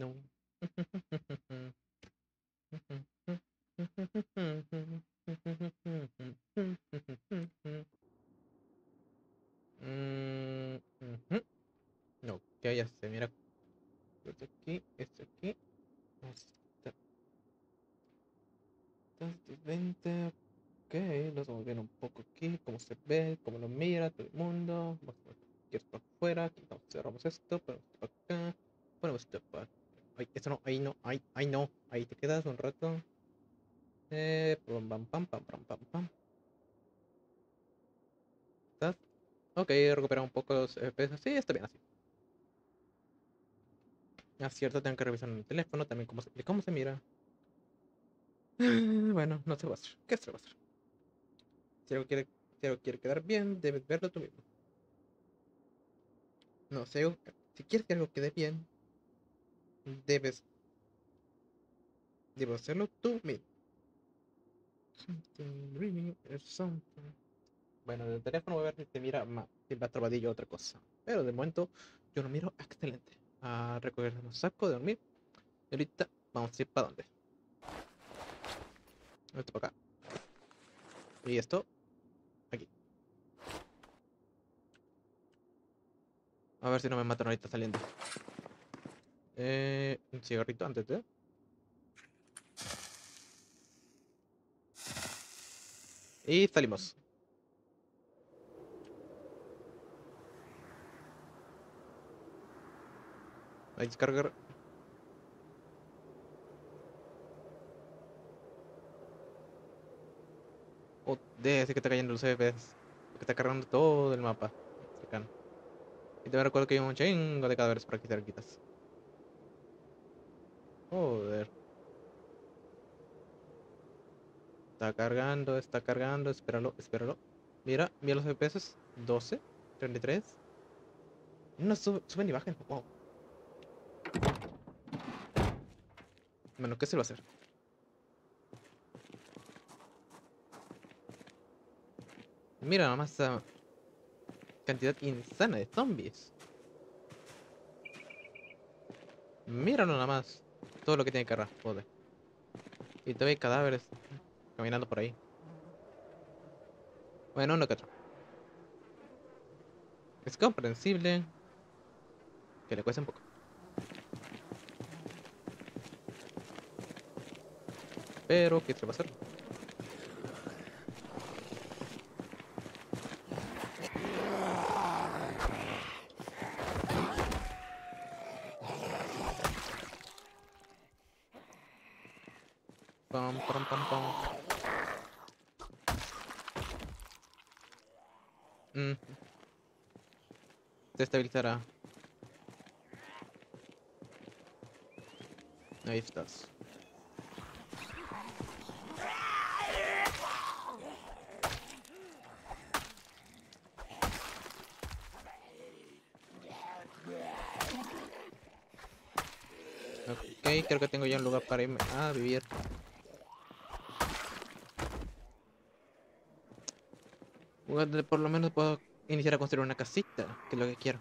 no. No, ya, ya se mira. Esto aquí, hasta tantos 20. Ok, los vamos a ver un poco aquí, cómo se ve, cómo lo mira todo el mundo. Vamos a ir para afuera, aquí vamos, cerramos esto, ponemos esto para acá, ponemos esto para acá. Ay, esto no, ahí no, ahí no, ahí te quedas un rato. Pam, pam, pam, pam, pam, pam, pam. ¿Estás? Ok, recuperamos un poco los FPS. Sí, está bien así. Ah, cierto, tengo que revisar mi teléfono también cómo se mira. Bueno, no se va a hacer. ¿Qué se va a hacer? Si algo quiere quedar bien, debes verlo tú mismo. No, si quieres que algo quede bien, debes hacerlo tú mismo. Something really or something. Bueno, del teléfono voy a ver si te mira más, si va trabadillo o otra cosa. Pero de momento yo lo miro excelente. A recoger los sacos de dormir. Y ahorita vamos a ir para dónde. Esto para acá. Y esto aquí. A ver si no me matan ahorita saliendo. Un cigarrito antes de... Y salimos. Hay que cargar. Oh, ese que está cayendo los FPS. Que está cargando todo el mapa. Cercano. Y te recuerdo que hay un chingo de cadáveres por aquí cerquitas. Joder. Está cargando, espéralo, espéralo. Mira, mira los FPS, 12, 33. No suben y bajen, wow. Bueno, ¿qué se va a hacer? Mira nada más esa cantidad insana de zombies. Míralo nada más, todo lo que tiene que cargar, joder. Y todavía hay cadáveres caminando por ahí. Bueno, no cacho. Es comprensible que le cueste un poco. Pero, ¿qué se va a hacer? Pam, pam, pam, pam. Se estabilizará. Ahí estás. Ok, creo que tengo ya un lugar para irme a vivir. Por lo menos puedo iniciar a construir una casita, que es lo que quiero.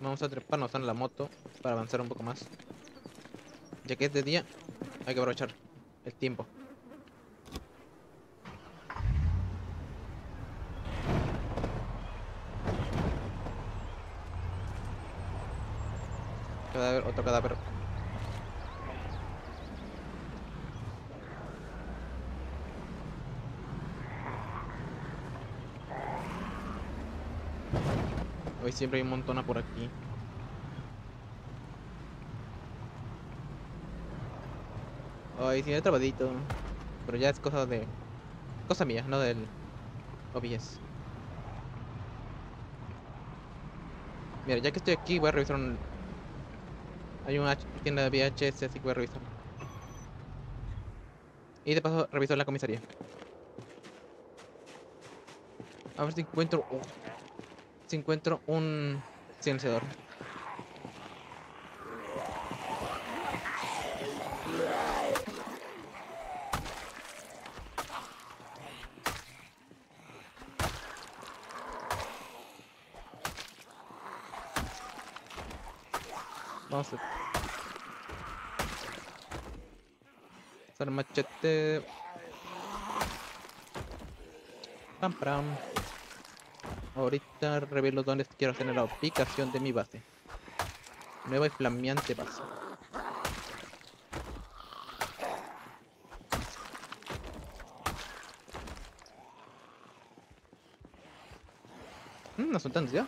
Vamos a treparnos en la moto para avanzar un poco más. Ya que es de día, hay que aprovechar el tiempo. Cadáver, otro cadáver. Hoy siempre hay un montón por aquí. Ay, sí, he trabadito. Pero ya es cosa de... cosa mía, no del... OBS. Mira, ya que estoy aquí voy a revisar un... Hay una tienda de VHS, así que voy a revisar. Y de paso reviso la comisaría. A ver si encuentro... si encuentro un silenciador. Vamos a usar machete. Pam pam. Ahorita revelo dónde quiero tener la ubicación de mi base. Nueva y flameante base. No son tantos ya.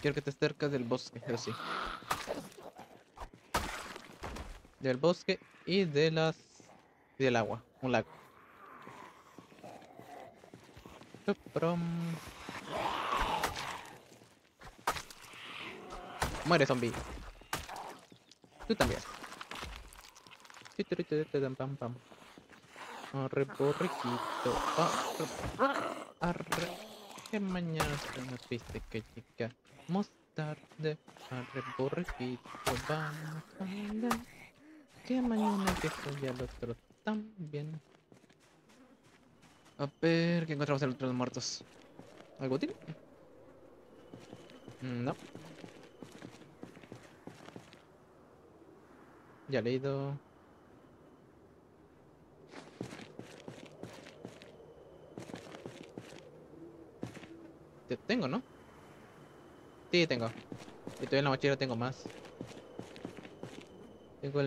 Quiero que estés cerca del bosque, pero sí. Del bosque y de las... del agua, un lago. Muere, zombie. Tú también. Arre, borriquito. Arre. Que mañana nos viste que llegamos tarde. Arre, borriquito. Vamos a andar. Que mañana que estoy al otro también. A ver, ¿qué encontramos en los otros muertos? ¿Algo tiene? No. Ya leído. Te tengo, ¿no? Sí, tengo. Y todavía en la mochila tengo más. Digo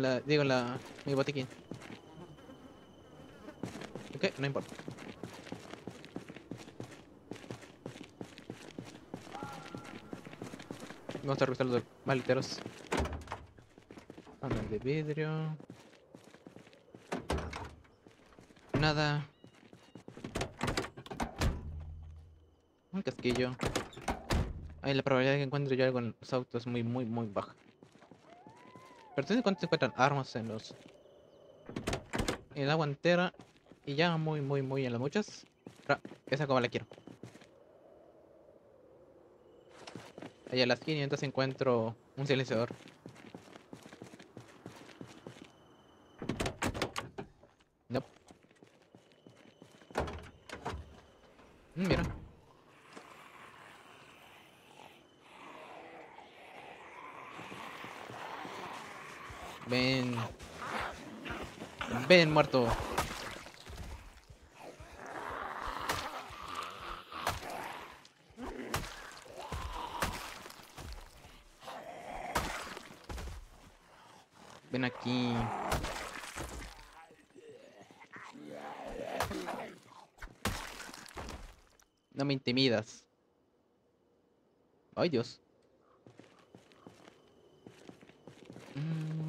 la... mi botiquín. Ok, no importa. Vamos a revisar los maliteros. Panel de vidrio. Nada. Un casquillo. Ahí la probabilidad de que encuentre yo algo en los autos es muy baja. Pero cuánto se encuentran armas en los... en la guantera. Y ya muy en las muchas. Esa como la quiero. Ahí a las 500 encuentro un silenciador. No. Mira. Ven. Ven, muerto. Ven aquí. No me intimidas. Ay, Dios.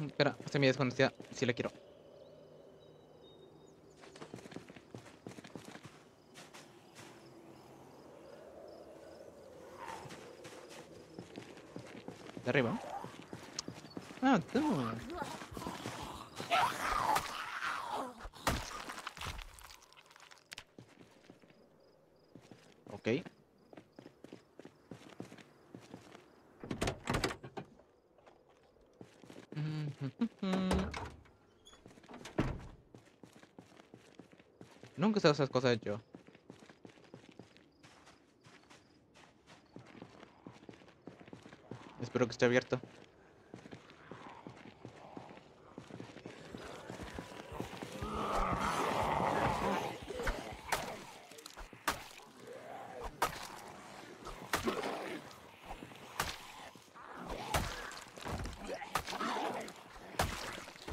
Espera, se me desconocía si la quiero. De arriba. Ah, tú. Ok. Nunca sé esas cosas yo. Espero que esté abierto.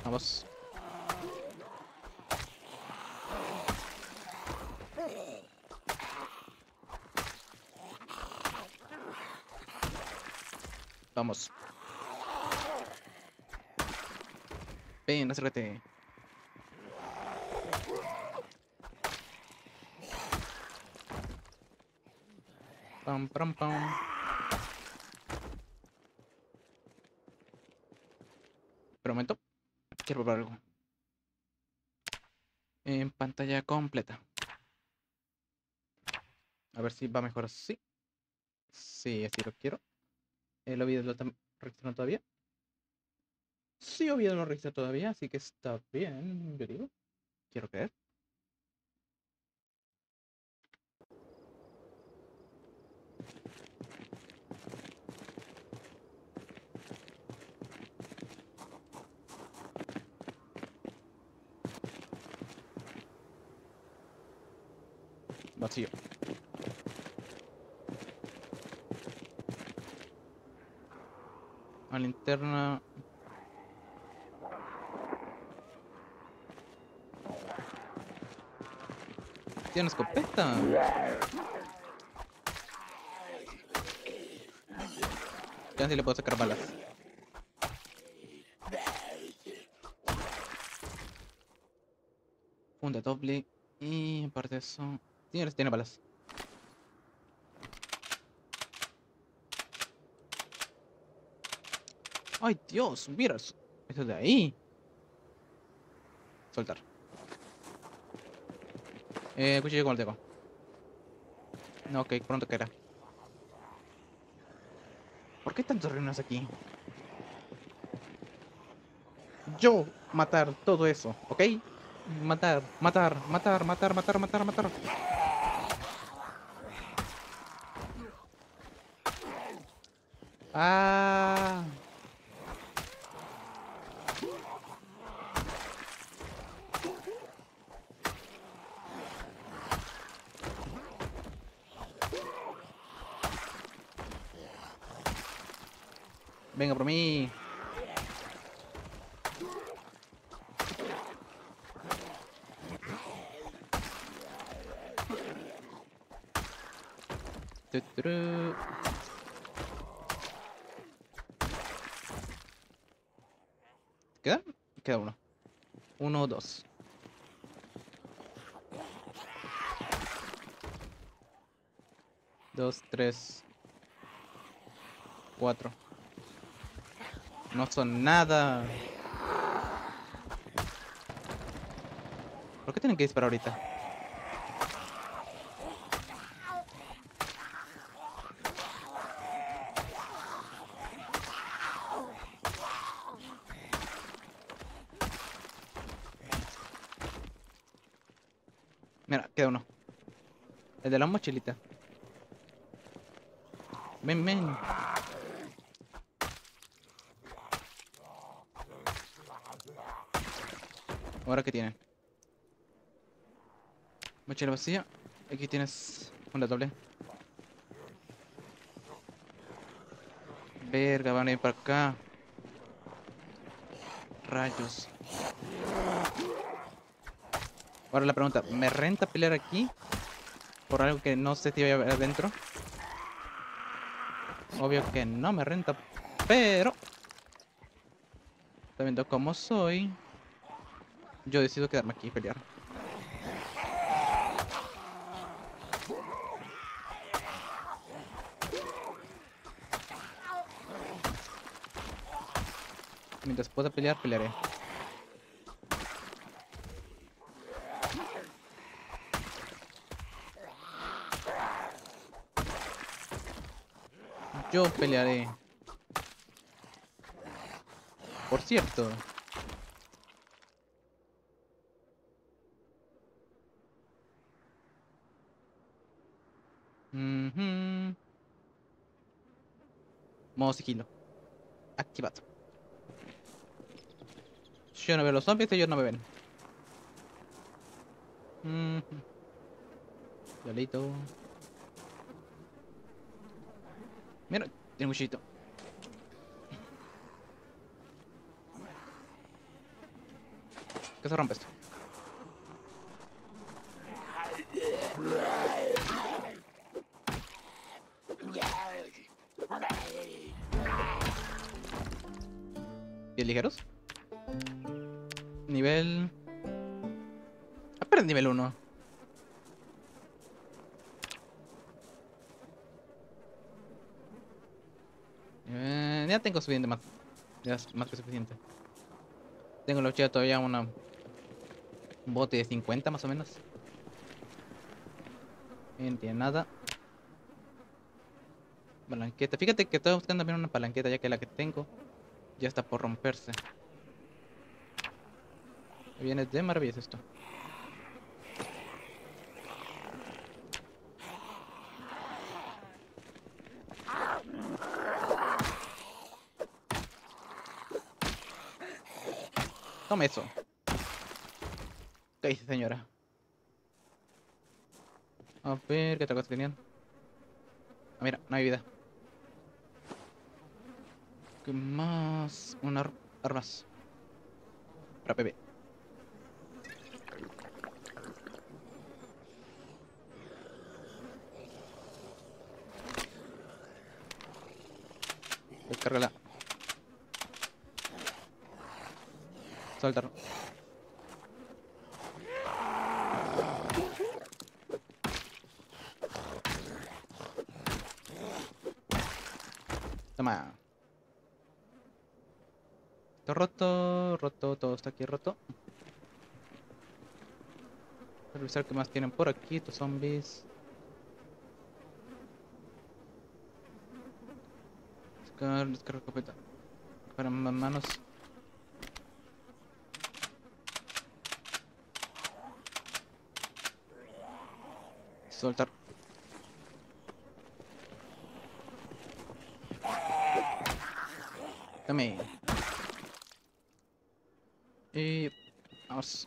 Vamos. Vamos. Ven, acércate. Pam, pam, pam. Prometo. Quiero probar algo. en pantalla completa. A ver si va mejor así. Sí, así lo quiero. ¿El Ovidio lo registró todavía? Sí, Ovidio no registra todavía, así que está bien, yo digo. Quiero creer. Vacío. A linterna. ¿Tiene escopeta? Ya sí le puedo sacar balas. Funda doble. Y aparte de eso. Señores, tiene balas. ¡Ay, Dios! ¡Mira! ¡Eso de ahí! Soltar. Cuchillo con el dedo. No, ok, pronto caerá. ¿Por qué tantos reinos aquí? Yo matar todo eso, ¿ok? Matar, matar, matar, matar, matar, matar, matar. Ah... Venga por mí. ¿Queda? Queda uno. Uno, dos. Dos, tres. Cuatro. No son nada. ¿Por qué tienen que disparar ahorita? Mira, queda uno. El de la mochilita. Ven, ven. Ahora que tienen mochila vacía. Aquí tienes una doble. Verga, van a ir para acá. Rayos. Ahora la pregunta, ¿me renta pelear aquí? Por algo que no sé si voy a ver adentro. Obvio que no me renta, pero está viendo cómo soy. Yo decido quedarme aquí y pelear. Mientras pueda pelear, pelearé. Yo pelearé. Por cierto... Modo sigilo. Activado. Yo no veo los zombies, ellos no me ven. Yolito. Mira, tiene un cuchillito. Que se rompe esto. ¿Pies ligeros? Nivel... Apenas nivel 1. Ya tengo suficiente más. Ya es más que suficiente. Tengo la cuchilla todavía una... bote de 50 más o menos. No tiene nada. Palanqueta. Fíjate que estaba buscando también una palanqueta, ya que la que tengo ya está por romperse. Viene de maravillas esto. Toma eso. ¿Qué dice, señora? A ver, ¿qué otra cosa tenían? Ah, mira, no hay vida. ¿Qué más? Unas armas. Para bebé. Descárgala. Saltar. Toma. Todo roto, roto, todo está aquí roto. Revisar qué más tienen por aquí, estos zombies. Descarga escopeta. Para más manos. Soltar. Dame. Y vamos.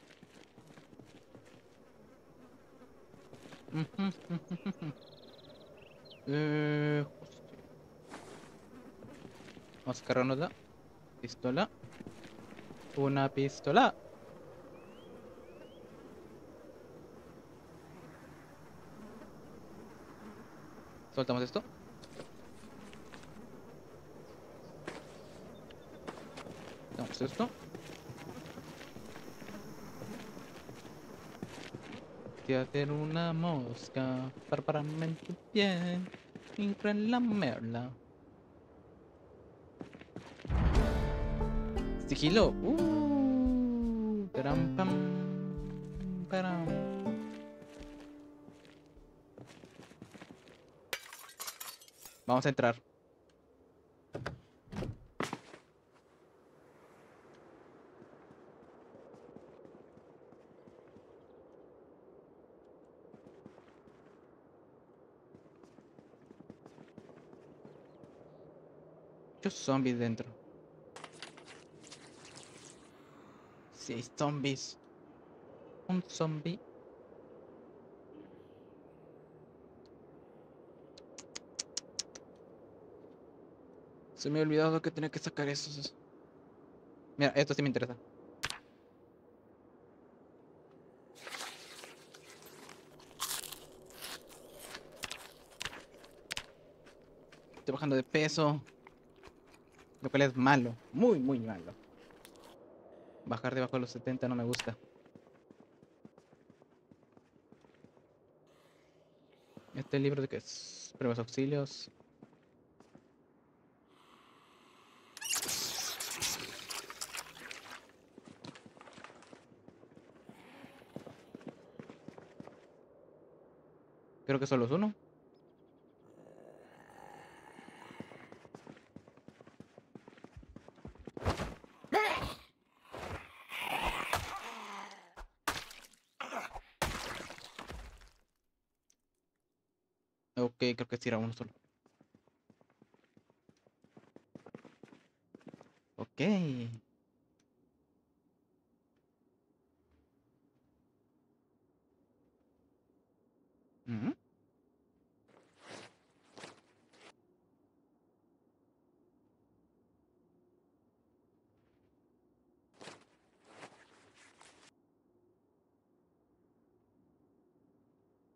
Vamos a cargarnos la pistola. Una pistola. Soltamos esto. Soltamos esto. Te hacer una mosca. Parparame en tu piel. Incre en la merla. Sigilo. Taram pam. Taram. Vamos a entrar. Muchos zombies dentro. 6 zombies. Un zombie. Se me ha olvidado que tenía que sacar esos. Mira, esto sí me interesa. Estoy bajando de peso, lo cual es malo, muy muy malo. Bajar debajo de los 70 no me gusta. Este libro de que es primeros auxilios. Creo que solo es uno. Ok, creo que sí era uno solo. Ok.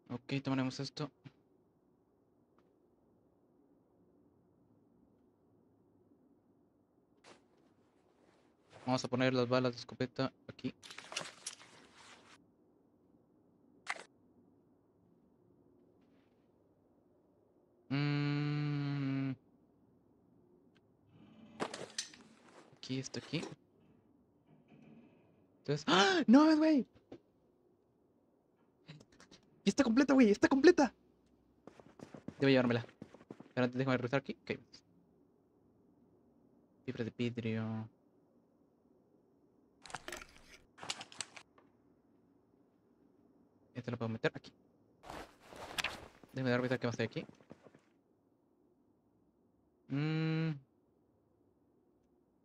Ok, tomaremos esto. Vamos a poner las balas de escopeta aquí. Aquí, esto aquí. Entonces... ¡Ah! ¡No, güey! Y está completa, güey, está completa. Debo llevármela. Pero antes déjame regresar aquí. Ok. Fibra de vidrio. Esto lo puedo meter aquí. Déjame dar cuenta que más hay aquí.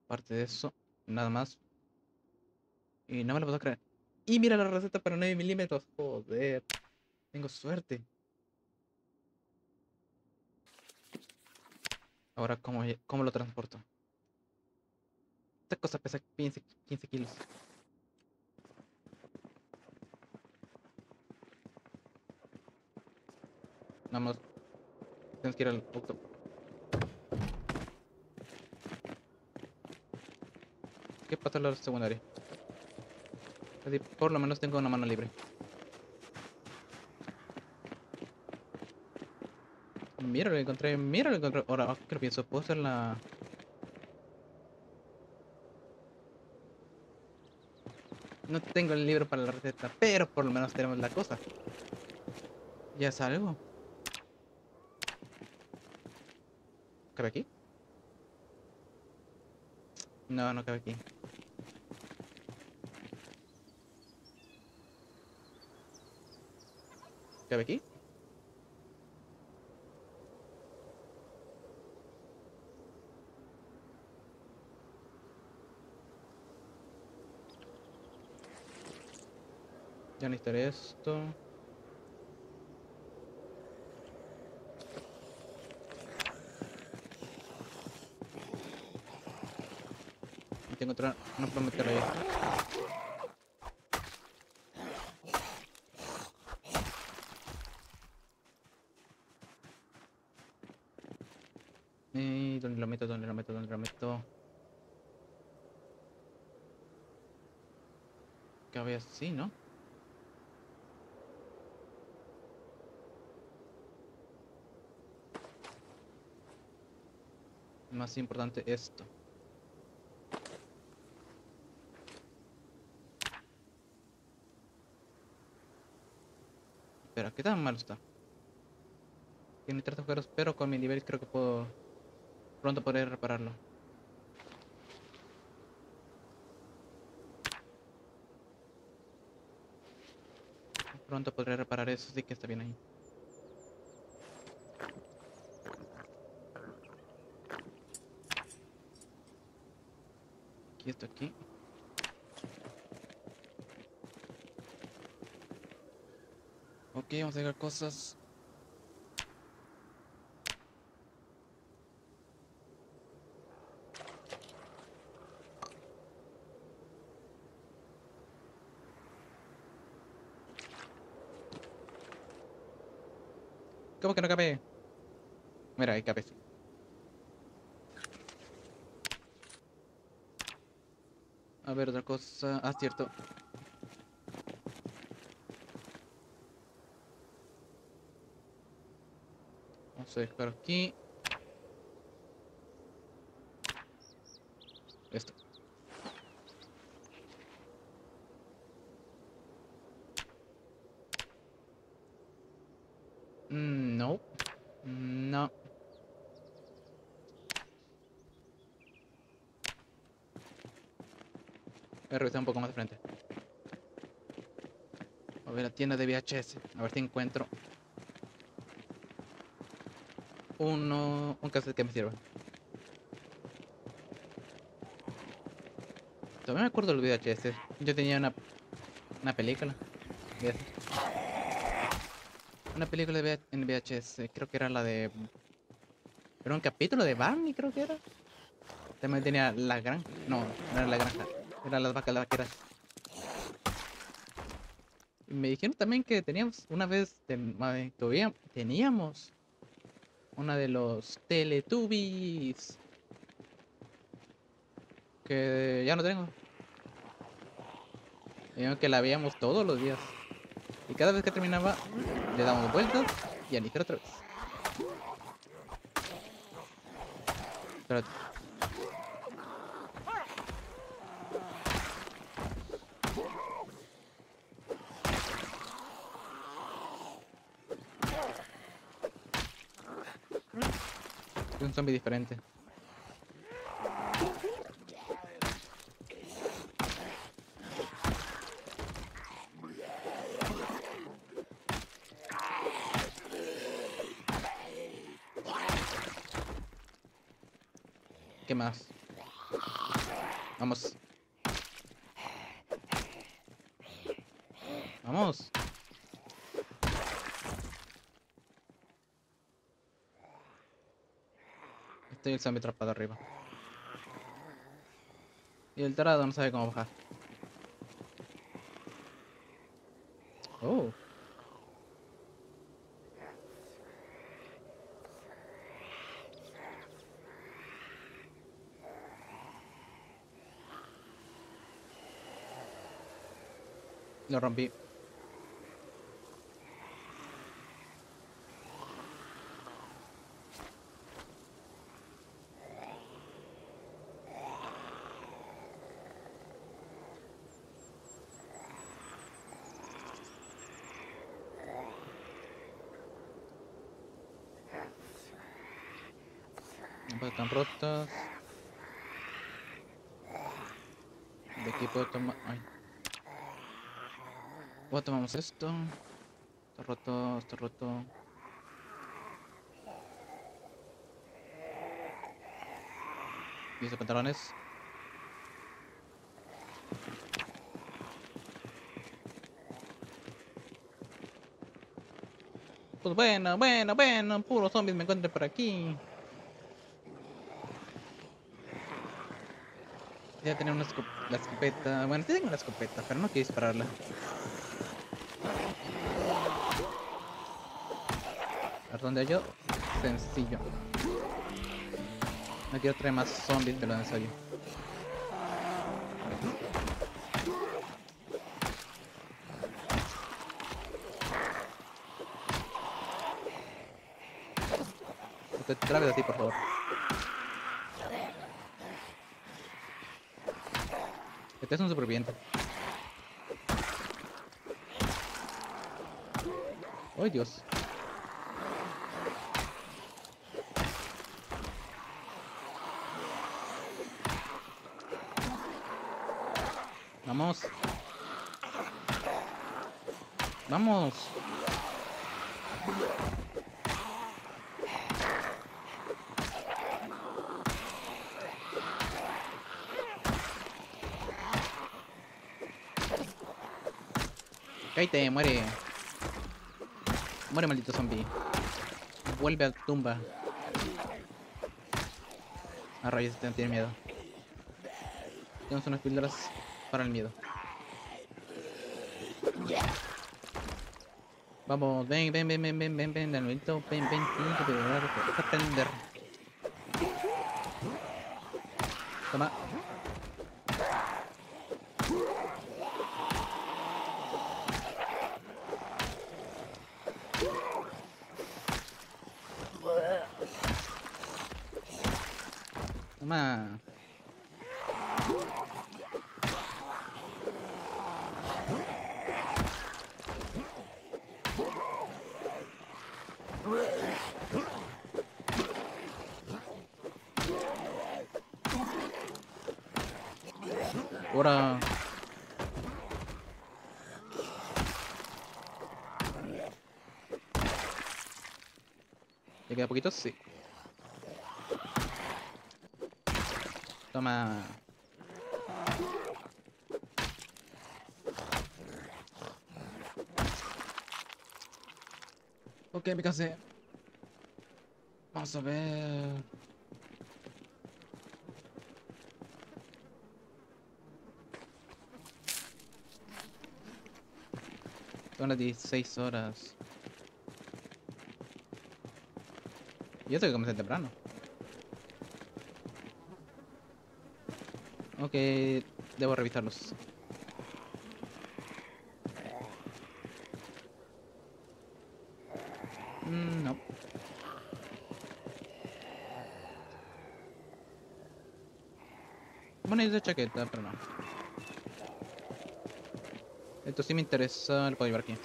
Parte de eso. Nada más. Y no me lo puedo creer. Y mira la receta para 9 milímetros. Joder. Tengo suerte. Ahora, ¿cómo lo transporto? Esta cosa pesa 15 kilos. Nada más. Tienes que ir al punto. ¿Qué pasa en la secundaria? Así por lo menos tengo una mano libre. Mira, lo encontré, mira, lo encontré. Ahora, ¿qué lo pienso? ¿Puedo hacer la...? No tengo el libro para la receta, pero por lo menos tenemos la cosa. Ya es algo. ¿Cabe aquí? No, no cabe aquí. ¿Cabe aquí? Ya necesitaré esto. Tengo otra... No puedo meterlo ahí. ¿Dónde lo meto? ¿Dónde lo meto? ¿Dónde lo meto? Cabe así, ¿no? Más importante esto. Espera, ¿qué tan malo está? Tiene tres agujeros, pero con mi nivel creo que puedo pronto poder repararlo. Pronto podré reparar eso, sí que está bien ahí. Y esto aquí. Ok, vamos a dejar cosas. ¿Cómo que no cabe? Mira, ahí cabe. A ver, otra cosa... Ah, cierto. Vamos a dejar aquí. Esto. No. No. Voy a revisar un poco más de frente. A ver la tienda de VHS. A ver si encuentro un cassette que me sirva. Todavía me acuerdo del VHS. Yo tenía una película. Una película en VHS. Creo que era la de... Era un capítulo de Barney, creo que era. También tenía La Granja. No, no era La Granja. Eran las vacas, las vaqueras. Y me dijeron también que teníamos una vez, todavía teníamos una de los Teletubbies, que ya no tengo. Dijeron que la veíamos todos los días y cada vez que terminaba le damos vueltas y a iniciar otra vez. Espérate. un zombie diferente. ¿Qué más? Vamos. Vamos. Estoy el zombie atrapado arriba. Y el tarado no sabe cómo bajar. Oh. Lo rompí. Están rotas. De aquí puedo tomar. Ay. ¿Cómo tomamos esto? Está roto, está roto. ¿Y esos pantalones? Pues bueno, bueno, bueno. Puros zombies me encuentro por aquí. Ya tenía una escopeta. Bueno, sí tengo una escopeta, pero no quiero dispararla. Perdón de ello, sencillo. No quiero traer más zombies de lo necesario. No te trabes así, por favor. Este es un superviviente. ¡Ay, Dios! Vamos. Vamos. Cállate, muere. Muere, maldito zombie. Vuelve a tu tumba. A rayos, este no tiene miedo. Tenemos unas píldoras para el miedo. Vamos, ven, ven, ven, ven, ven, ven, ven, Danilito, ven, ven, ven. Toma. Toma. Ahora. ¿Ya queda poquito? Sí. Toma. Ok, me cansé. Vamos a ver. Son las 16 horas. Y esto que comencé temprano. Ok, debo revisarlos. No. Bueno, es de chaqueta, pero no. Esto sí me interesa, lo puedo llevar aquí.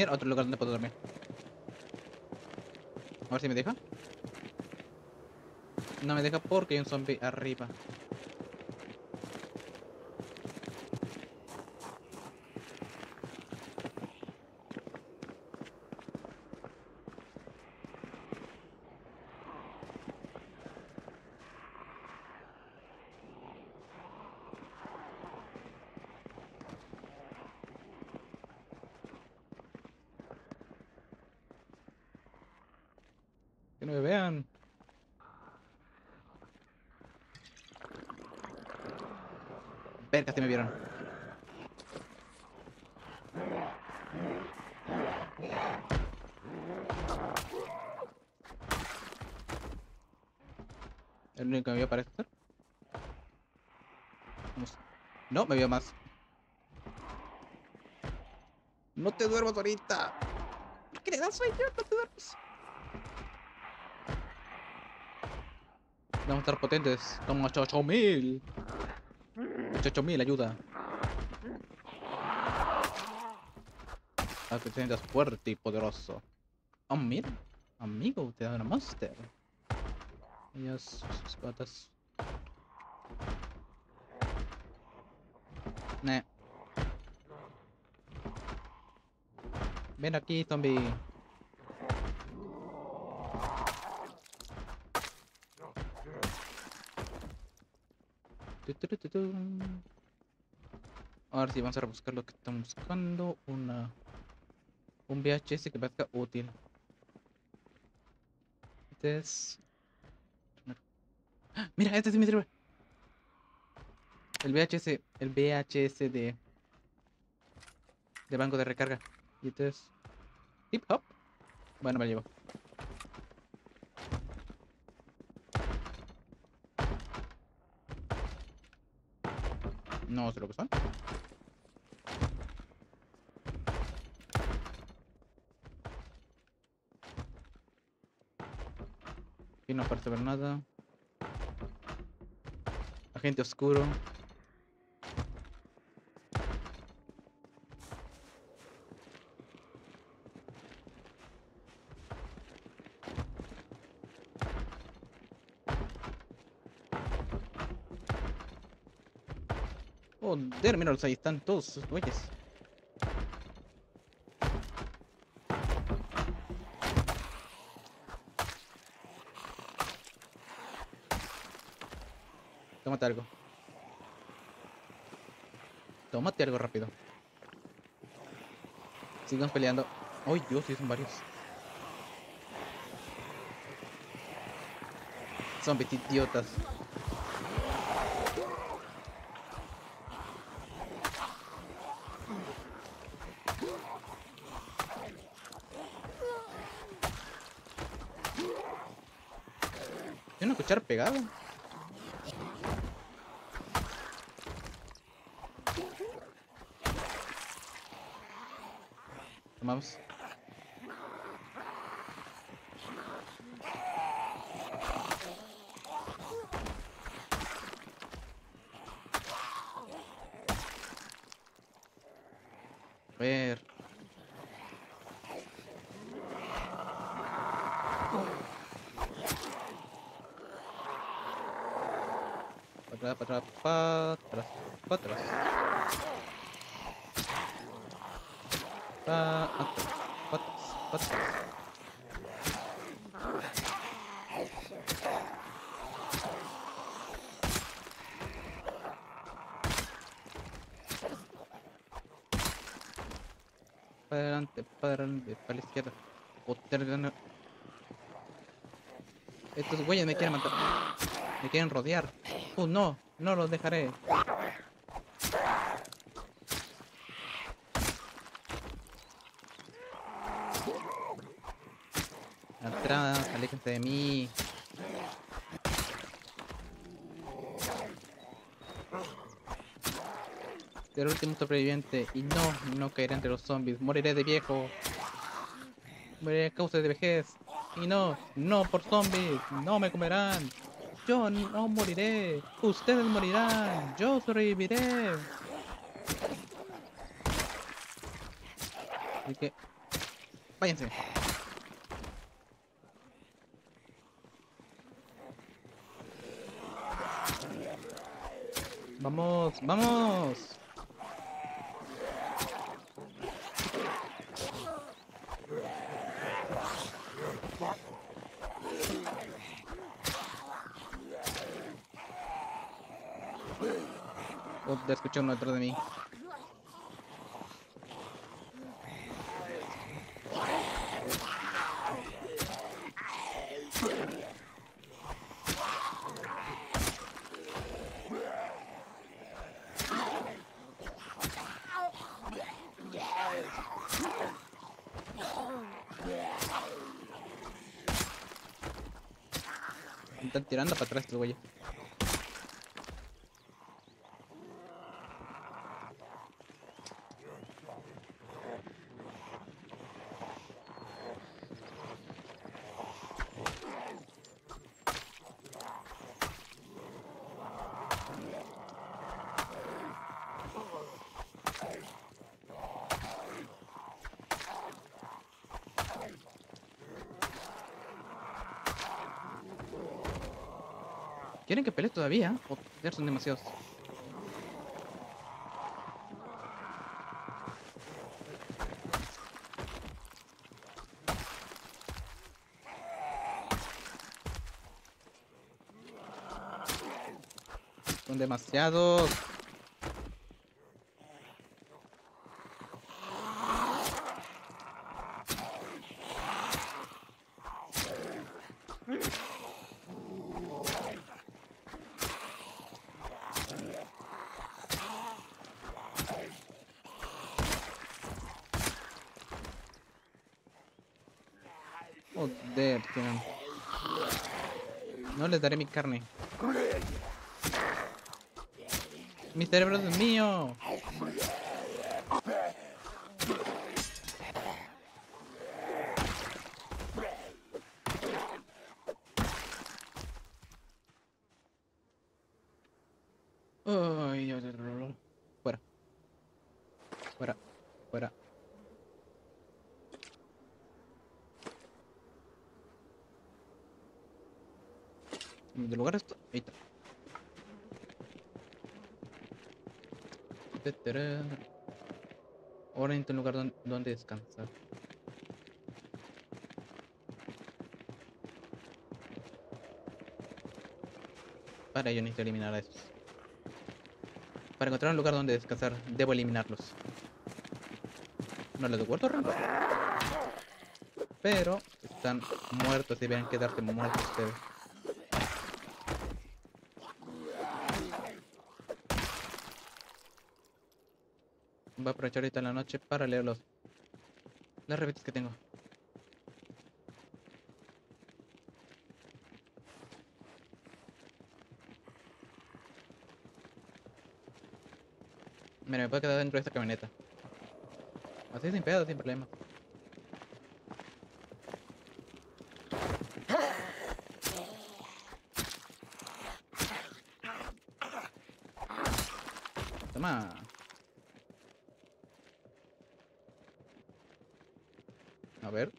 Mira, otro lugar donde puedo dormir. A ver si me deja. No me deja porque hay un zombie arriba. Que no me vean. Verga, si me vieron. El único que me vio parece ser. No, me vio más. No te duermas ahorita. ¿Qué le das? Soy yo, no te duermas. Vamos a estar potentes. Toma 8000. 8000, ayuda. A que te sientas fuerte y poderoso. Oh, mira. Amigo, te da una monster. Ellas, sus patas. Nah. Ven aquí, zombie. A ver si vamos a buscar lo que estamos buscando. Un VHS que parezca útil. Este es... ¡Ah! Mira, este sí me sirve. El VHS de banco de recarga. Y este es... Hip hop. Bueno, me lo llevo. No sé lo que son. Aquí no parece ver nada. Agente oscuro. Joder, míralos, ahí están todos sus güeyes. Tómate algo. Tómate algo rápido. Sigamos peleando. ¡Ay, Dios! Sí, son varios. Zombies idiotas. Tiene una cuchara pegada. Tomamos. A ver. Para atrás. Para adelante, para la izquierda. Joder, estos güeyes me quieren matar. Me quieren rodear. Oh, no, no los dejaré. Atrás, aléjense de mí. Seré el último sobreviviente y no caeré entre los zombies. Moriré de viejo. Moriré a causa de vejez. Y no por zombies. No me comerán. Yo no moriré, ustedes morirán, yo sobreviviré. Así que Váyanse. Vamos, vamos. Oh, te escuché uno detrás de mí. Están tirando para atrás estos güeyes. ¿Quieren que pelee todavía? O ya son demasiados. Son demasiados. Joder, tío. No les daré mi carne. Mi cerebro es mío. Ay, fuera. Fuera. Fuera. De lugar esto, ahí está. Ahora necesito un lugar donde descansar. Para ello necesito eliminar a estos. Para encontrar un lugar donde descansar, debo eliminarlos. No les devuelvo rango. Pero están muertos y deben quedarse muertos ustedes. Voy a aprovechar ahorita en la noche para leer las revistas que tengo. Mira, me puedo quedar dentro de esta camioneta. Así sin pedo, sin problema. Toma. A ver.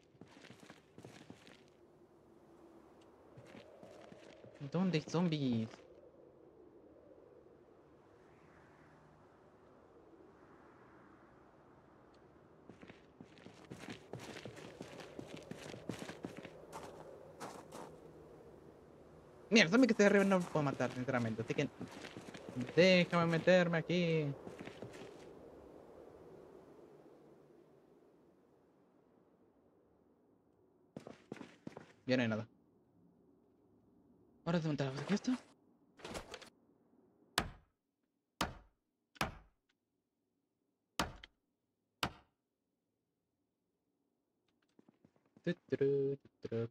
¿Dónde hay zombies? Mira, el zombie que está arriba no lo puedo matar, sinceramente. Así que... déjame meterme aquí. Ya no hay nada. Ahora desmontar aquí esto.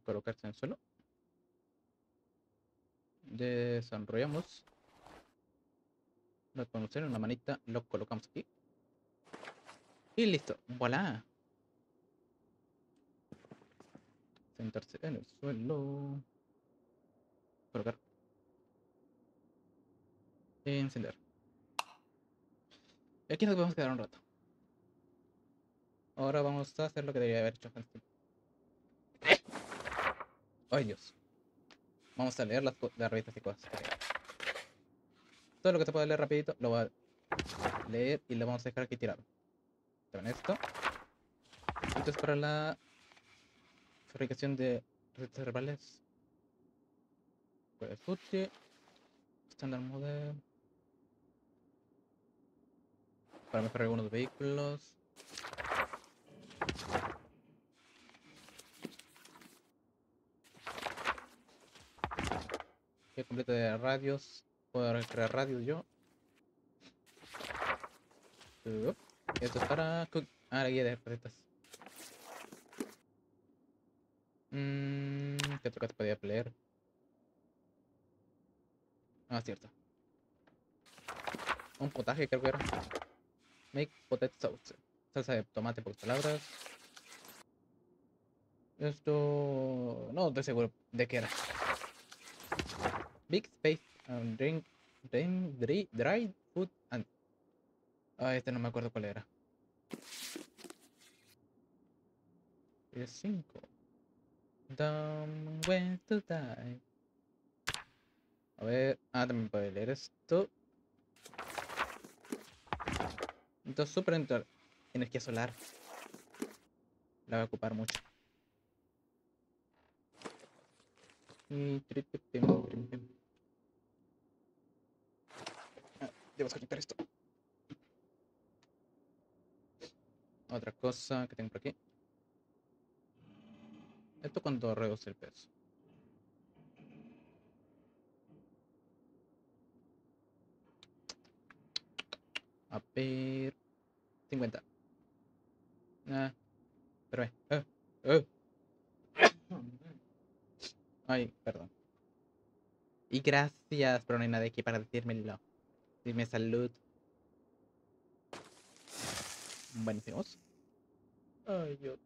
Colocarse en el suelo. Desenrollamos. Lo ponemos en una manita. Lo colocamos aquí. Y listo. ¡Voilá! Sentarse en el suelo. Colocar. Encender. Aquí nos vamos a quedar un rato. Ahora vamos a hacer lo que debería haber hecho antes. ¡Ay, Dios! Vamos a leer las revistas y cosas. Okay. Todo lo que se puede leer rapidito lo voy a leer y lo vamos a dejar aquí tirado. Con esto. Esto es para la fabricación de revistas herbales. Pues fuchi. Standard model. Para mejorar algunos vehículos. Que completo de radios. Puedo crear radios yo. Esto es para... Ah, la guía de recetas. ¿Qué otra cosa podía leer? Ah, cierto. Un potaje creo que era. Make potato sauce. Salsa de tomate, pocas palabras. Esto... No estoy seguro de qué era. Big space and drink dried food and... Ah, este no me acuerdo cuál era. Es 5. Dumb when to die. A ver... Ah, también puedo leer esto. Entonces, super energía solar. La va a ocupar mucho. Y tripe. Debemos conectar esto. Otra cosa que tengo por aquí. Esto cuando reduce el peso. A ver... 50. Ah, pero Ay, perdón. Y gracias, pero no hay nadie aquí para decírmelo. Dime salud. Bueno, seguimos. Ay, Dios.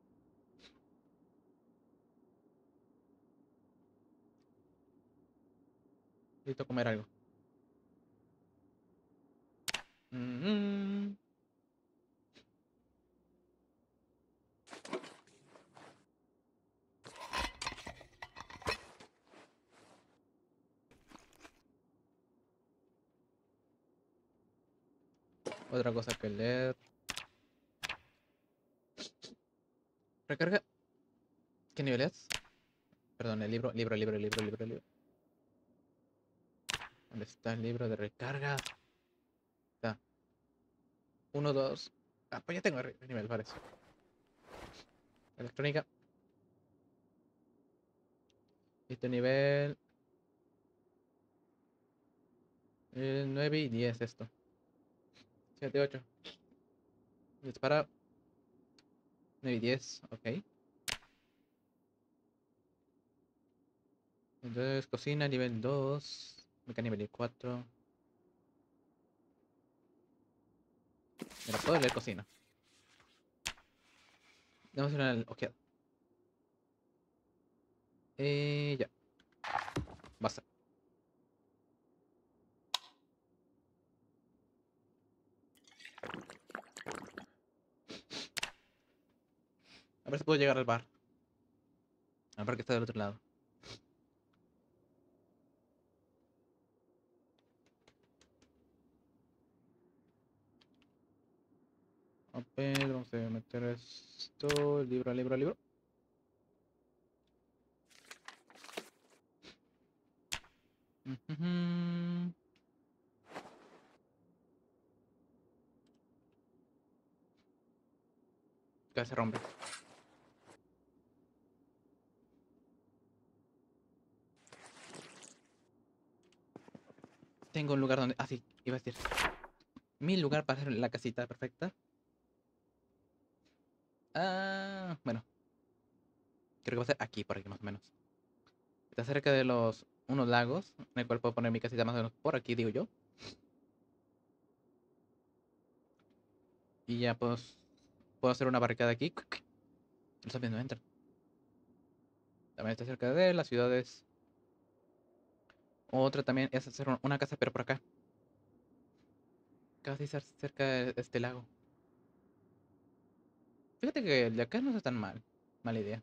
Necesito comer algo. Otra cosa que leer. Recarga. ¿Qué nivel es? Perdón, el libro. ¿Dónde está el libro de recarga? Está. 1, 2. Ah, pues ya tengo el nivel, parece. Electrónica. Este nivel. 9 y 10 esto. 7, 8. Dispara. 9 y 10, ok. Entonces, cocina nivel 2. Mecánica nivel 4. Mira, puedo leer cocina. Vamos a ir ojeada. Ya. Basta. A ver si puedo llegar al bar. Al bar que está del otro lado. A ver, vamos a meter esto. Libro. Ya se rompe. Tengo un lugar donde... Ah, sí, iba a decir. Mi lugar para hacer la casita perfecta. Ah, bueno. Creo que va a ser aquí, por aquí más o menos. Está cerca de los... unos lagos, en el cual puedo poner mi casita más o menos por aquí, digo yo. Y ya pues... puedo hacer una barricada aquí. Los zombies no entran. También está cerca de las ciudades. Otra también es hacer una casa, pero por acá. Casi cerca de este lago. Fíjate que el de acá no está tan mal. Mala idea.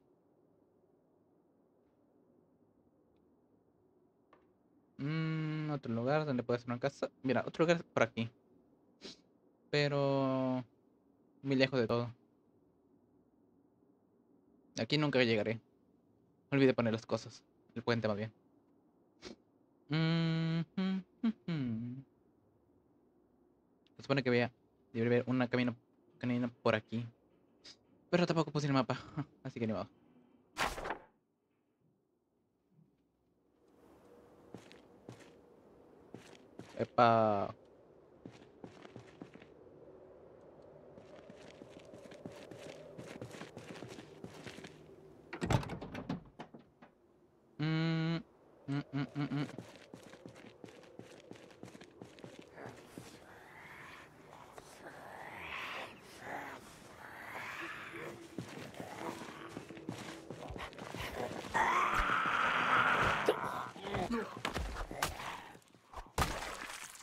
Otro lugar donde puede hacer una casa. Mira, otro lugar por aquí. Pero... muy lejos de todo. Aquí nunca llegaré. No olvidé poner las cosas. El puente más bien. Se supone que debería haber una camino por aquí. Pero tampoco puse el mapa. Así que ni modo. Epa.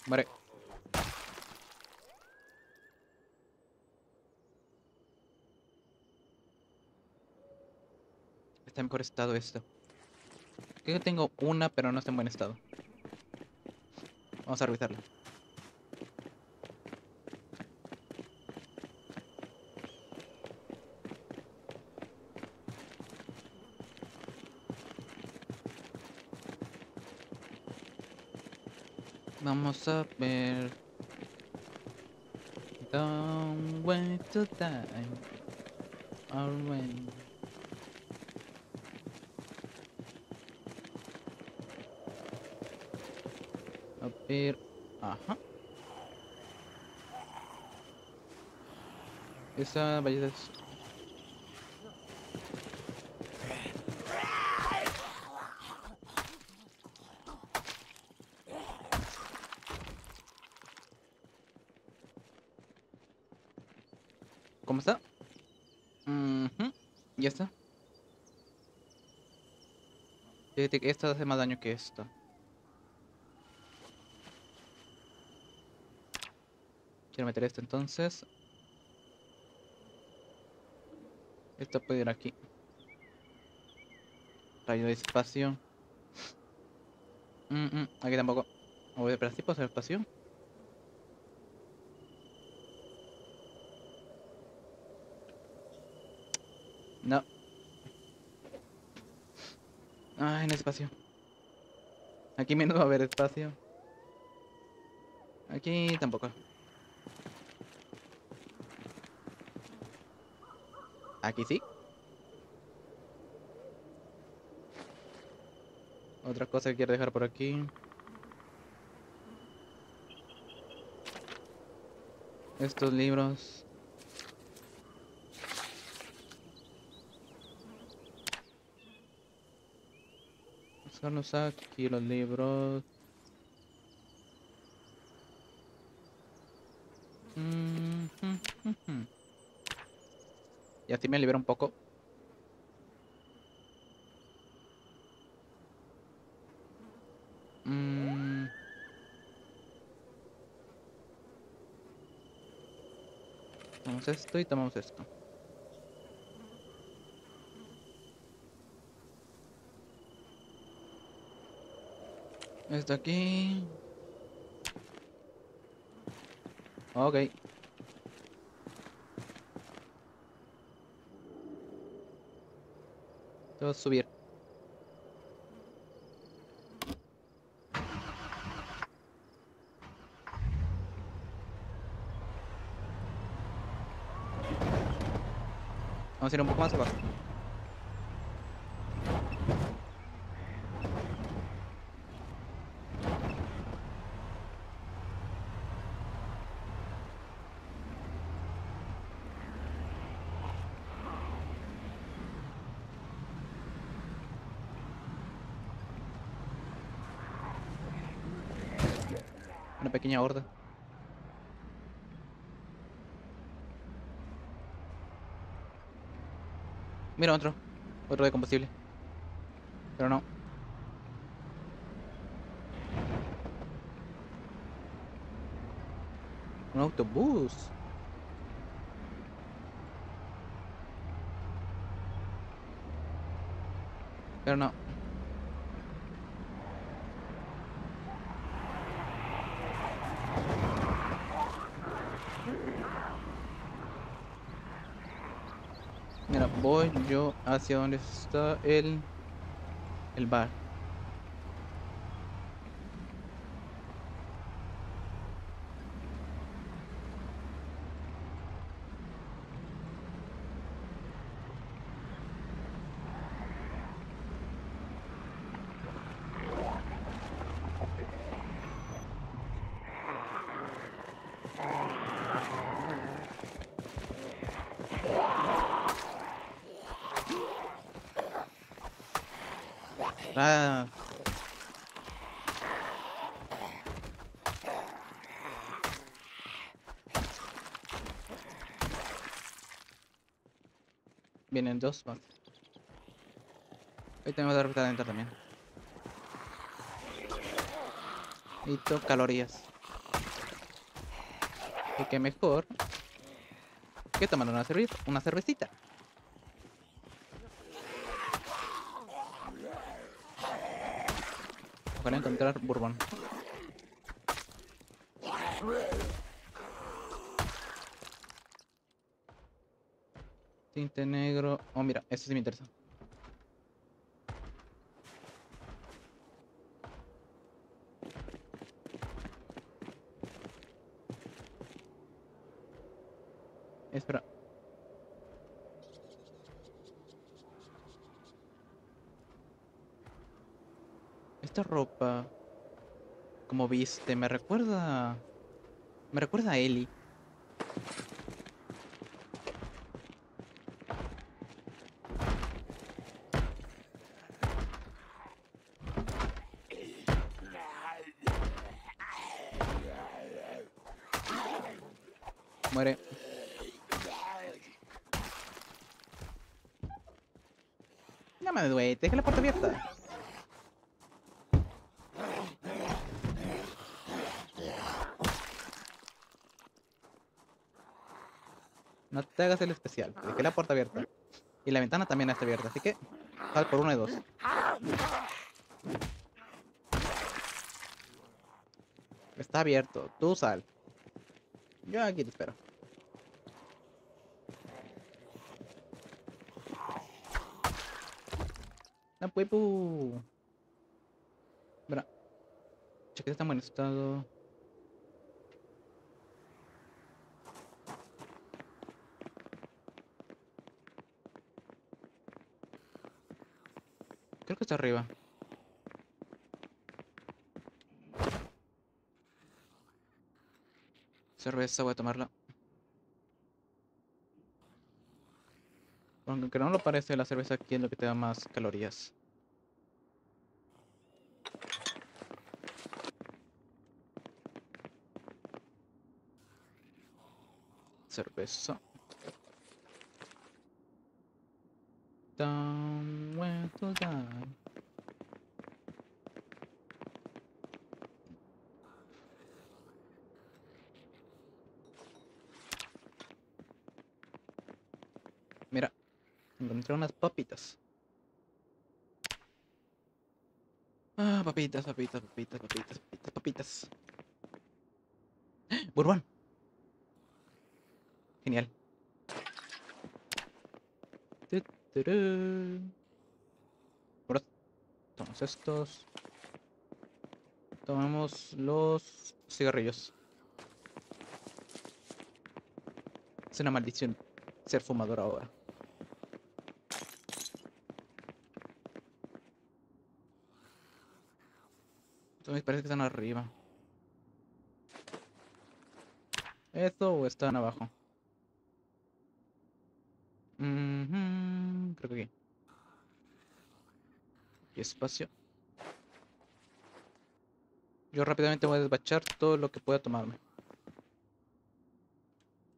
Muere. Está en mejor estado esto. Creo que tengo una, pero no está en buen estado. Vamos a revisarla. Vamos a ver. Don't wait to die. All right. A ver. Ajá. Esa ballesta es... ¿cómo está? Ya está. Fíjate que esta hace más daño que esta. Quiero meter esto entonces. Esta puede ir aquí. Rayo de espacio. Aquí tampoco. Voy a esperar así para hacer espacio. No. Ay, no hay espacio. Aquí menos va a haber espacio. Aquí tampoco. Aquí sí. Otra cosa que quiero dejar por aquí. Estos libros. Vamos aquí los libros. Y así me libero un poco. Tomamos esto y tomamos esto. Esto aquí. Ok. Debo subir. Vamos a ir un poco más abajo. Una pequeña horda. Mira otro. Otro de combustible. Pero no. Un autobús. Pero no. Mira, voy yo hacia donde está el bar. Ah. Vienen dos más. Hoy tenemos la ruta de entrar también. Necesito calorías. Y que mejor que tomar una cervecita. Para encontrar bourbon. Tinte negro. Oh, mira, esto sí me interesa. Espera. Esta ropa, como viste, me recuerda a Ellie. Muere. No me duele, deja la puerta abierta. No te hagas el especial, dejé la puerta abierta. Y la ventana también está abierta, así que sal por uno y dos. Está abierto, tú sal. Yo aquí te espero. La puepu. Verá. Chequete está en buen estado. Creo que está arriba. Cerveza, voy a tomarla. Aunque no lo parece, la cerveza aquí es lo que te da más calorías. Cerveza. Tan bueno, tan. Mira, encontré unas papitas. Ah, papitas. Bourbon. Genial. Tomamos estos. Tomamos los cigarrillos. Es una maldición ser fumador ahora. Entonces parece que están arriba. ¿Esto o están abajo? Creo que aquí. Y espacio. Yo rápidamente voy a despachar todo lo que pueda tomarme.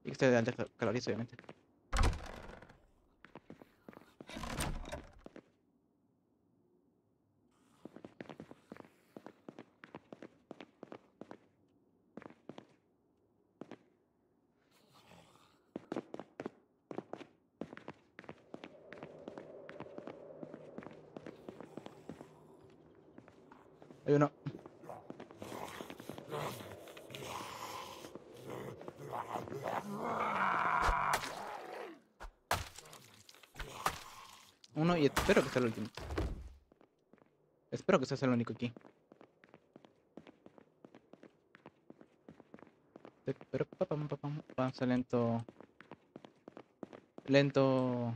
Y que esté de altas calorías, obviamente. Uno, y espero que sea el último. Espero que seas el único aquí. Pasa lento. Lento.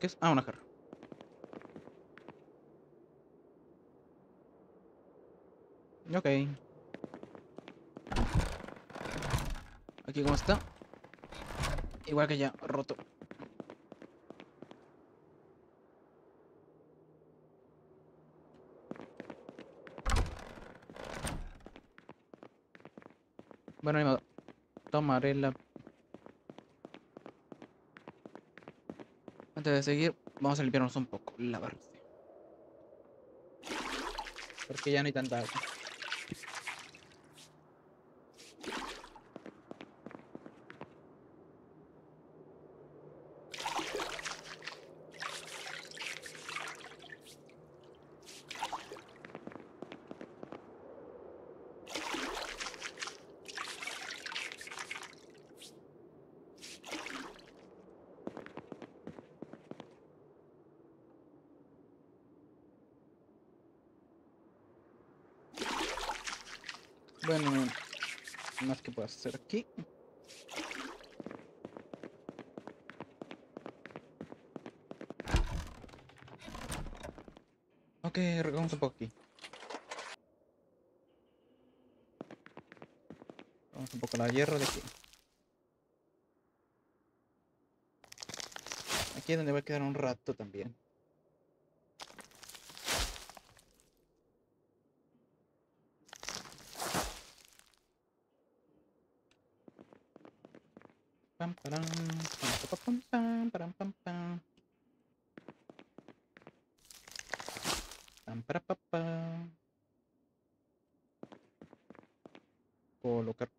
¿Qué es? Ah, una jarra. Ok. Aquí como está. Igual que ya, roto. Bueno, animado. Tomaré la... Antes de seguir, vamos a limpiarnos un poco, lavarse. Porque ya no hay tanta agua. Bueno, más que puedo hacer aquí. Ok, recogemos un poco aquí. Vamos un poco la hierro de aquí. Aquí es donde voy a quedar un rato también. Colocar.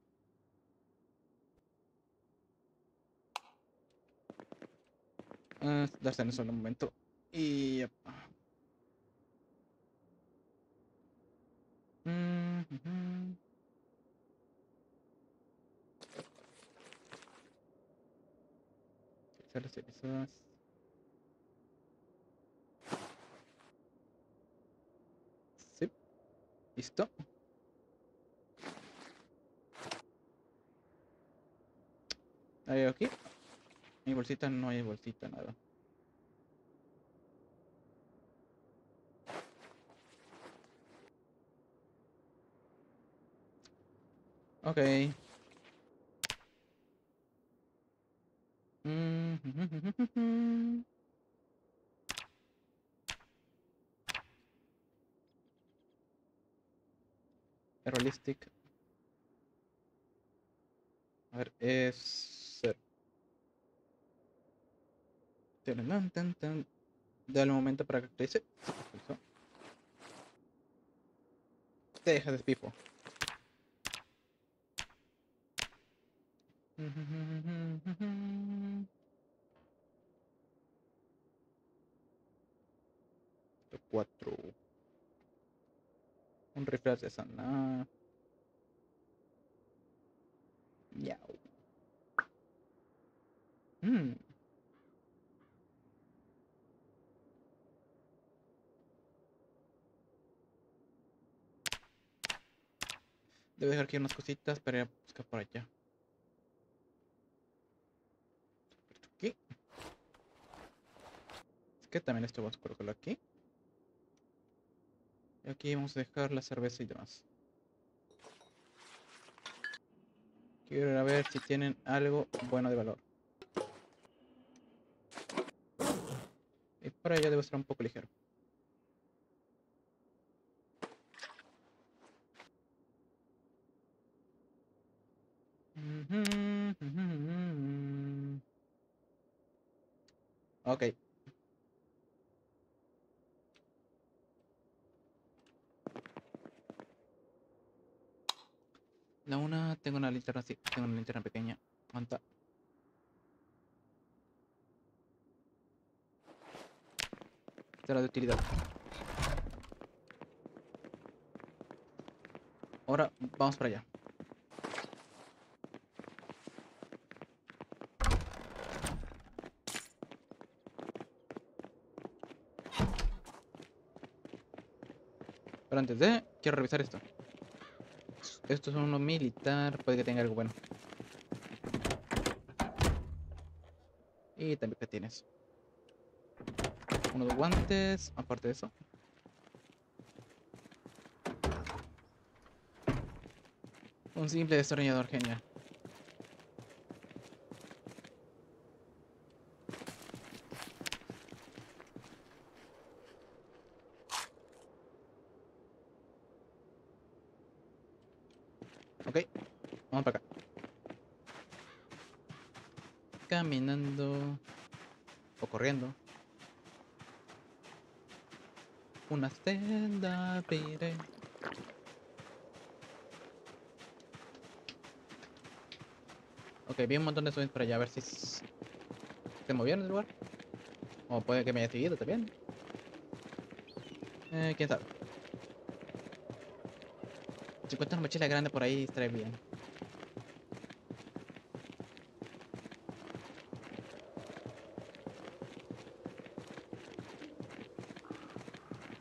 Darse en eso en un momento. Y... Sí. Listo. Ahí veo aquí. Mi bolsita, no hay bolsita, nada. Ok. Realistic. A ver, es... Dale un momento para que actualice. Te deja despipo. Cuatro. Un refresh de sana. Miau. Debo dejar aquí unas cositas para ir a buscar por allá. Aquí. Es que también esto vamos a colocarlo aquí. Y aquí vamos a dejar la cerveza y demás. Quiero ir a ver si tienen algo bueno de valor. Y por allá debo estar un poco ligero. Ok. La una, tengo una linterna, sí, tengo una linterna pequeña. Aguanta. Será de utilidad. Ahora vamos para allá. Pero antes de... quiero revisar esto. Esto es uno militar. Puede que tenga algo bueno. Y también que tienes unos guantes. Aparte de eso, un simple destornillador. Genial. Ok, vamos para acá. Caminando o corriendo. Una senda abriré. Ok, vi un montón de zombies por allá, a ver si se movieron del lugar. O puede que me haya seguido también. Quién sabe. Si encuentro una mochila grande por ahí, estaré bien.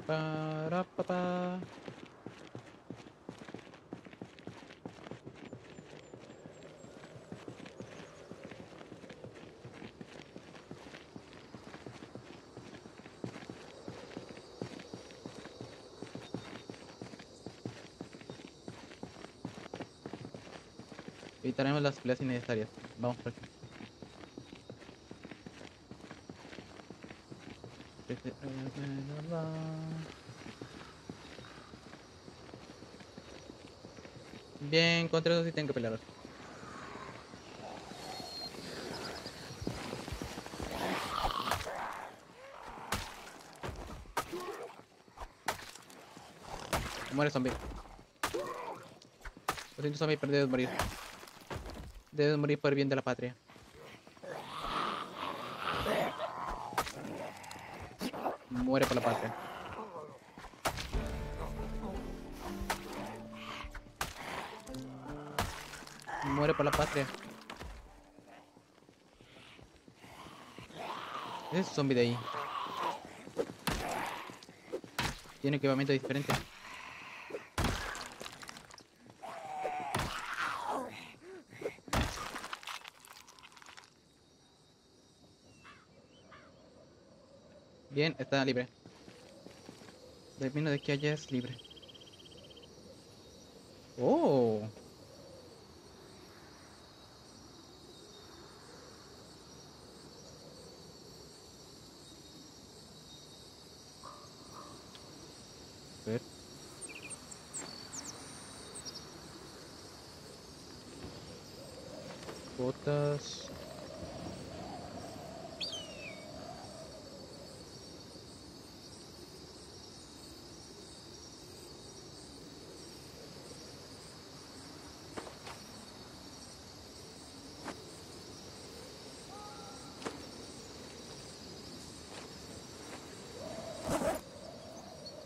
Para papá. Evitaremos las peleas innecesarias. Vamos por aquí. Bien, encontré dos y tengo que pelear. Muere zombie. 200 zombies perdidos, morir. Debes morir por el bien de la patria. Muere por la patria. Muere por la patria. Ese es un zombie de ahí. Tiene equipamiento diferente. Bien, está libre. El camino de aquí allá es libre. ¡Oh! A ver. Botas.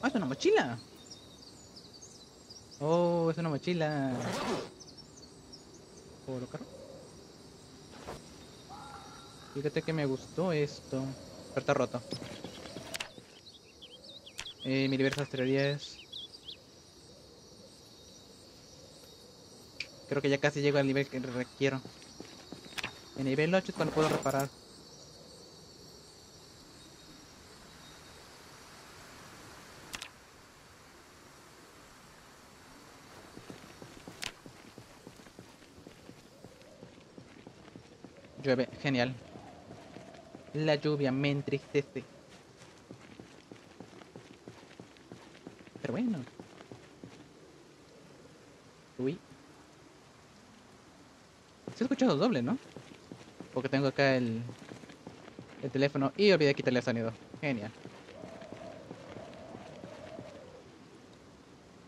¡Es una mochila! ¡Oh, es una mochila! ¿Puedo colocarlo? Fíjate que me gustó esto. Pero está roto. Mis diversas teorías. Creo que ya casi llego al nivel que requiero. En nivel 8 es cuando puedo reparar. Llueve, genial. La lluvia me entristece. Pero bueno. Uy. Se ha escuchado doble, ¿no? Porque tengo acá el teléfono y olvidé quitarle el sonido. Genial.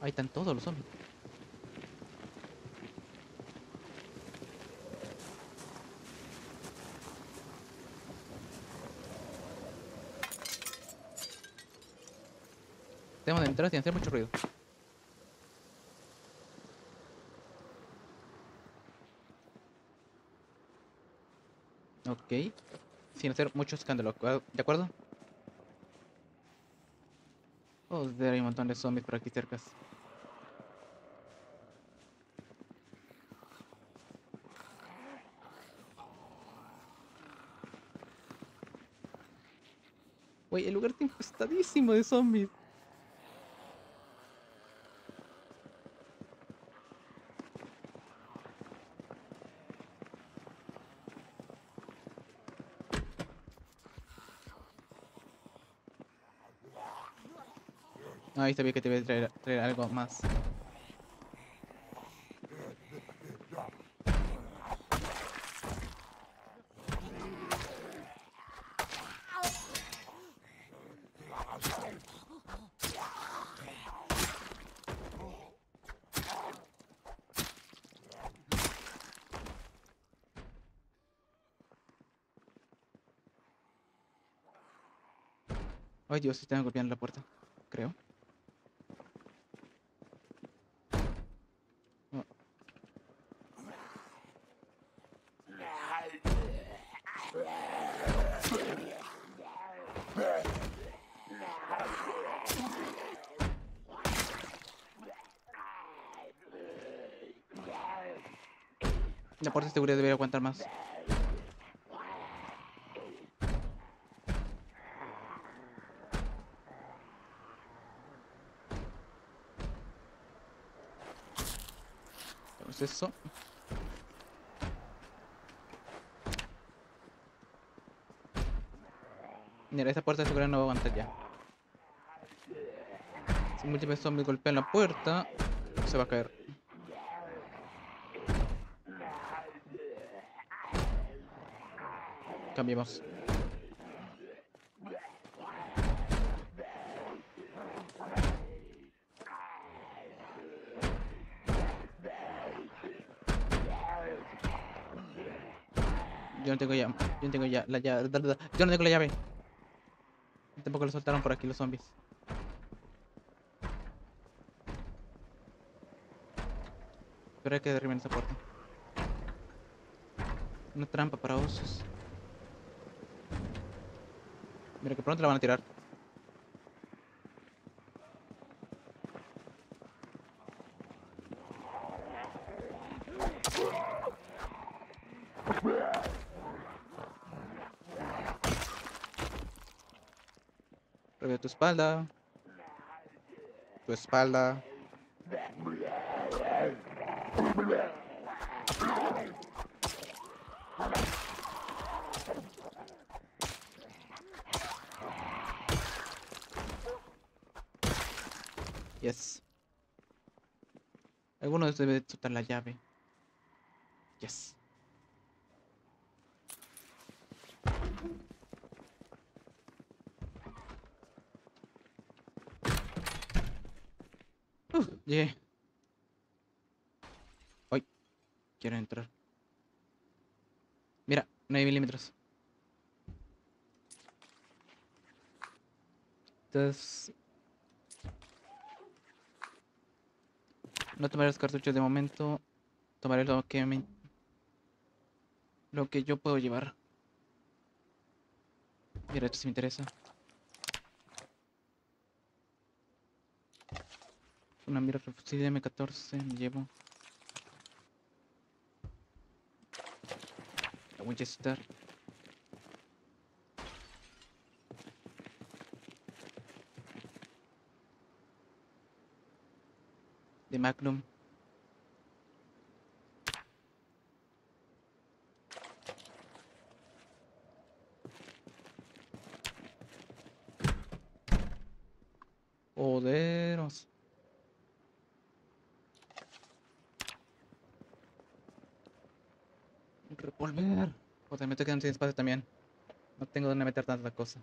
Ahí están todos los zombies. Tratemos de entrar sin hacer mucho ruido. Ok. Sin hacer mucho escándalo, ¿de acuerdo? Oh, hay un montón de zombies por aquí cerca. Wey, el lugar está infestadísimo de zombies. Ahí sabía que te iba a traer algo más. Ay, Dios, están golpeando la puerta, creo. La puerta de seguridad debería aguantar más. Tenemos eso. Mira, esa puerta de seguridad no va a aguantar ya. Si múltiples zombies golpean la puerta, se va a caer. Cambiemos. Yo no tengo llave. Yo no tengo ya la llave. Yo no tengo la llave. Tampoco lo soltaron por aquí los zombies. Pero hay que derribar esa puerta. Una trampa para osos. Mira que pronto la van a tirar. Revive tu espalda. Tu espalda. Yes. Algunos deben soltar la llave. Yes. Yeah. Ay, quiero entrar. Mira, 9 milímetros. Entonces... no tomaré los cartuchos de momento. Tomaré lo que yo puedo llevar. Mira, esto sí me interesa. Una mira fusil de M14 me llevo. La Winchester. De Magnum. Poderos. Revolver. Joder, me estoy quedando sin espacio también. No tengo dónde meter tanta cosa.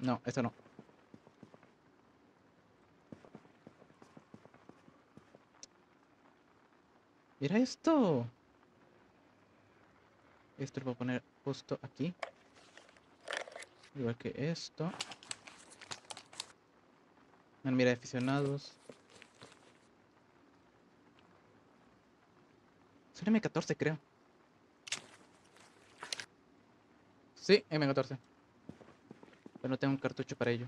No, eso no. Mira esto. Esto lo voy a poner justo aquí. Igual que esto. Mira, aficionados. Es un M14, creo. Sí, M14. Pero no tengo un cartucho para ello.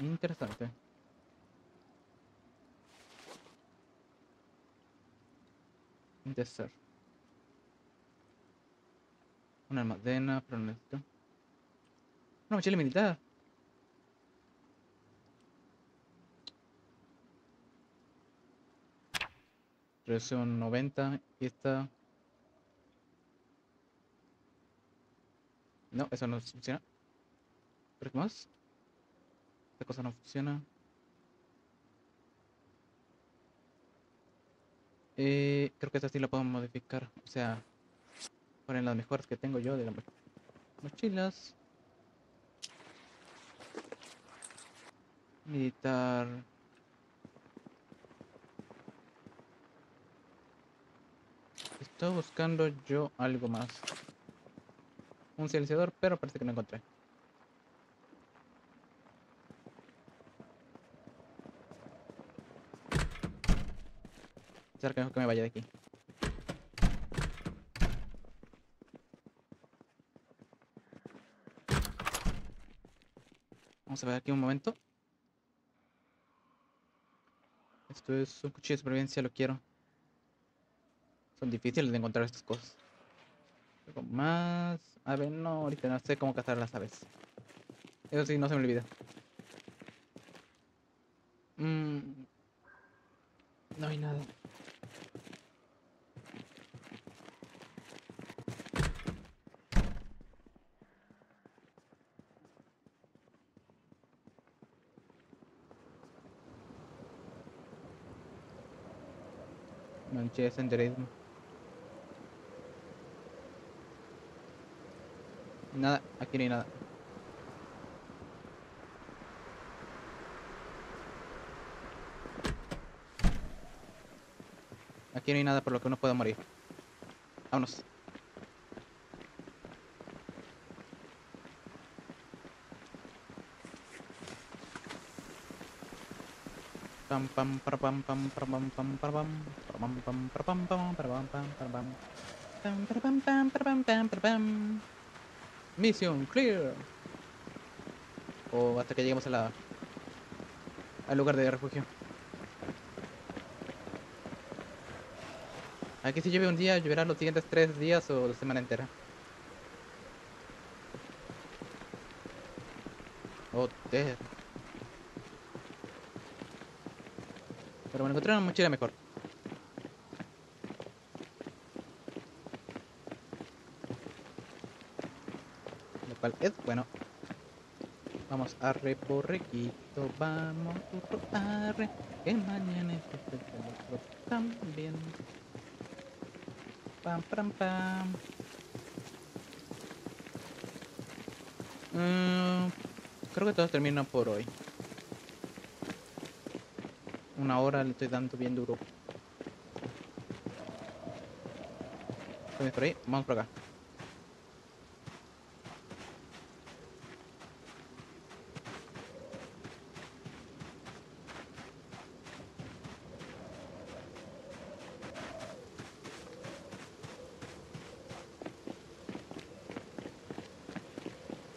Interesante. Interesante. Una almadena, pero no necesito. Una mochila militar. Resolución 90 y esta. No, eso no funciona. ¿Pero qué más? Esta cosa no funciona. Creo que esta sí la puedo modificar. O sea, ponen las mejores que tengo yo de las mochilas. Militar. Estoy buscando yo algo más. Un silenciador, pero parece que no encontré. Será que mejor que me vaya de aquí. Vamos a ver aquí un momento. Esto es un cuchillo de supervivencia, lo quiero. Son difíciles de encontrar estas cosas. Luego más... ave, no, ahorita no sé cómo cazar las aves. Eso sí, no se me olvida. No hay nada. Manché senderismo. Nada, aquí no hay nada. Aquí no hay nada por lo que uno pueda morir. Vámonos. Pam pam para pam pam para pam pam para pam pam para pam pam para pam pam para pam pam para pam pam para pam pam para pam. Misión clear. O hasta que lleguemos a la al lugar de refugio. Aquí si llueve un día, lloverá los siguientes 3 días o la semana entera. Oh, dear. Pero me encontré una mochila mejor. Lo cual es bueno. Vamos, arre porrequito, vamos, burro, arre. Que mañana es otro también. Pam, pam, pam. Creo que todo termina por hoy. Una hora le estoy dando bien duro. Vamos por ahí, vamos por acá.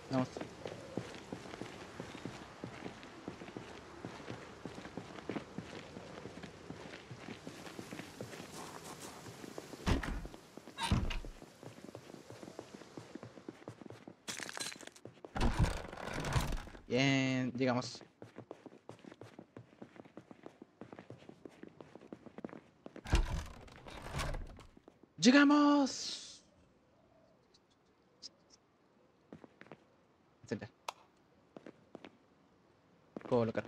Vamos. Bien, llegamos. ¡Llegamos! Senta. Colocar.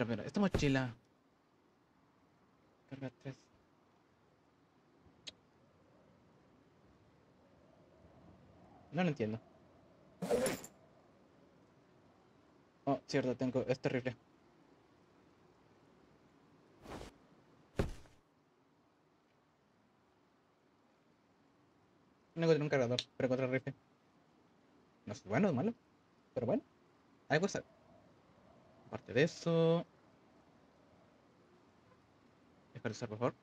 Pero, esta mochila... Carga 3. No lo entiendo. Cierto, tengo, es terrible. No encontré un cargador, pero encontré el rifle. No es bueno o malo, pero bueno, algo sale. Aparte de eso... Espera, por favor.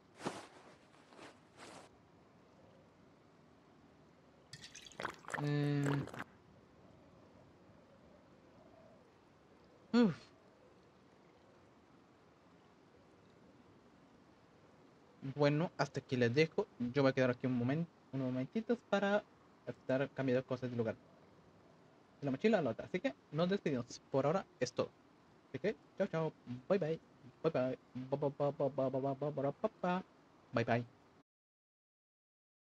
Bueno, hasta aquí les dejo. Yo voy a quedar aquí unos momentitos para estar cambiando cosas de lugar. De la mochila a la otra. Así que nos despedimos. Por ahora es todo. Así que, chao, chao. Bye, bye. Bye, bye.